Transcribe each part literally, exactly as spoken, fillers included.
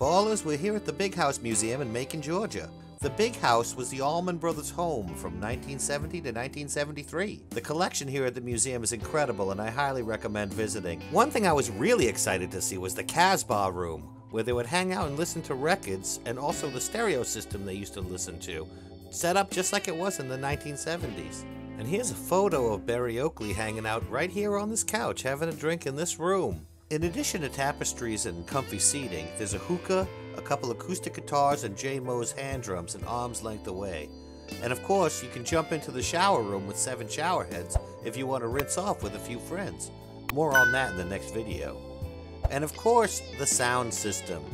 Ballers, we're here at the Big House Museum in Macon, Georgia. The Big House was the Allman Brothers' home from nineteen seventy to nineteen seventy-three. The collection here at the museum is incredible and I highly recommend visiting. One thing I was really excited to see was the Casbah room, where they would hang out and listen to records, and also the stereo system they used to listen to, set up just like it was in the nineteen seventies. And here's a photo of Berry Oakley hanging out right here on this couch, having a drink in this room. In addition to tapestries and comfy seating, there's a hookah, a couple acoustic guitars, and J. Moe's hand drums an arm's length away. And of course, you can jump into the shower room with seven shower heads if you want to rinse off with a few friends. More on that in the next video. And of course, the sound system.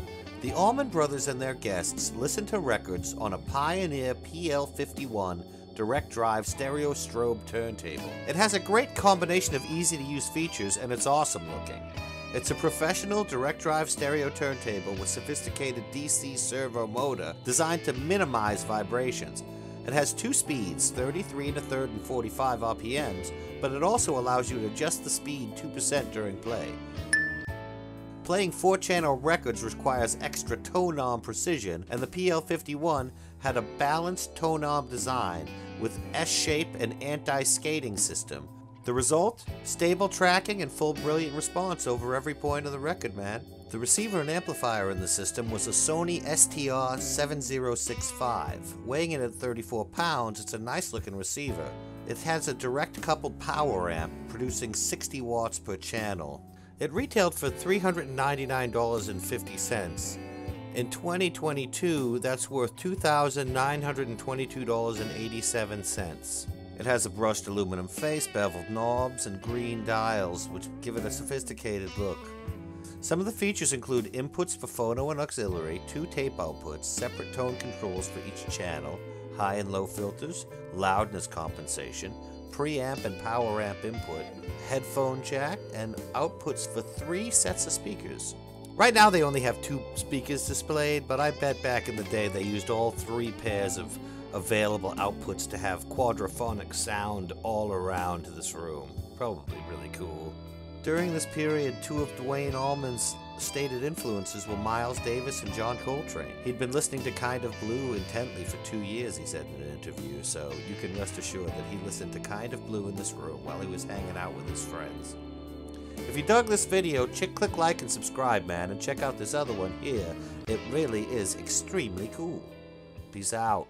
The Allman Brothers and their guests listened to records on a Pioneer P L fifty-one direct drive stereo strobe turntable. It has a great combination of easy-to-use features and it's awesome looking. It's a professional direct-drive stereo turntable with sophisticated D C servo motor designed to minimize vibrations. It has two speeds, thirty-three and a third and forty-five R P Ms, but it also allows you to adjust the speed two percent during play. Playing four-channel records requires extra tone-arm precision, and the P L fifty-one had a balanced tone-arm design with S-shape and anti-skating system. The result? Stable tracking and full brilliant response over every point of the record, man. The receiver and amplifier in the system was a Sony S T R seven zero six five. Weighing in at thirty-four pounds, it's a nice looking receiver. It has a direct coupled power amp producing sixty watts per channel. It retailed for three hundred ninety-nine dollars and fifty cents. In twenty twenty-two, that's worth two thousand nine hundred twenty-two dollars and eighty-seven cents. It has a brushed aluminum face, beveled knobs, and green dials, which give it a sophisticated look. Some of the features include inputs for phono and auxiliary, two tape outputs, separate tone controls for each channel, high and low filters, loudness compensation, preamp and power amp input, headphone jack, and outputs for three sets of speakers. Right now they only have two speakers displayed, but I bet back in the day they used all three pairs of available outputs to have quadraphonic sound all around this room. Probably really cool. During this period, two of Duane Allman's stated influences were Miles Davis and John Coltrane. He'd been listening to Kind of Blue intently for two years, he said in an interview, so you can rest assured that he listened to Kind of Blue in this room while he was hanging out with his friends. If you dug this video, check, click like and subscribe, man, and check out this other one here. It really is extremely cool. Peace out.